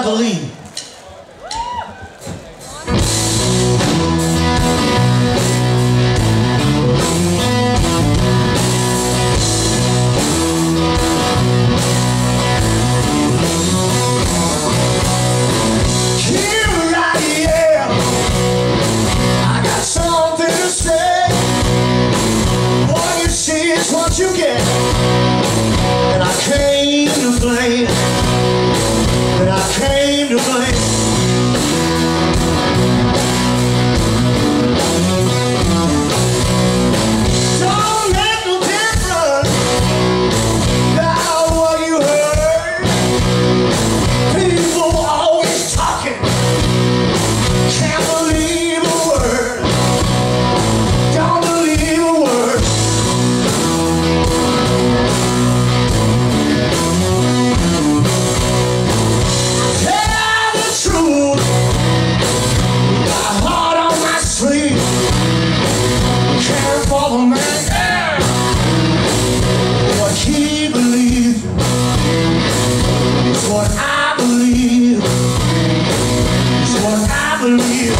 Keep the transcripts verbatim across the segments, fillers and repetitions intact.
I believe. What you get, and I came to blame, and I came to blame. Don't make no difference about what you heard. People always talking, can't believe a word. What I believe is what I believe.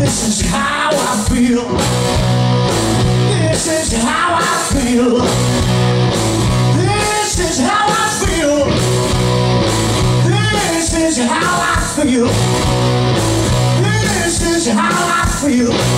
This is how I feel. This is how I feel. This is how I feel.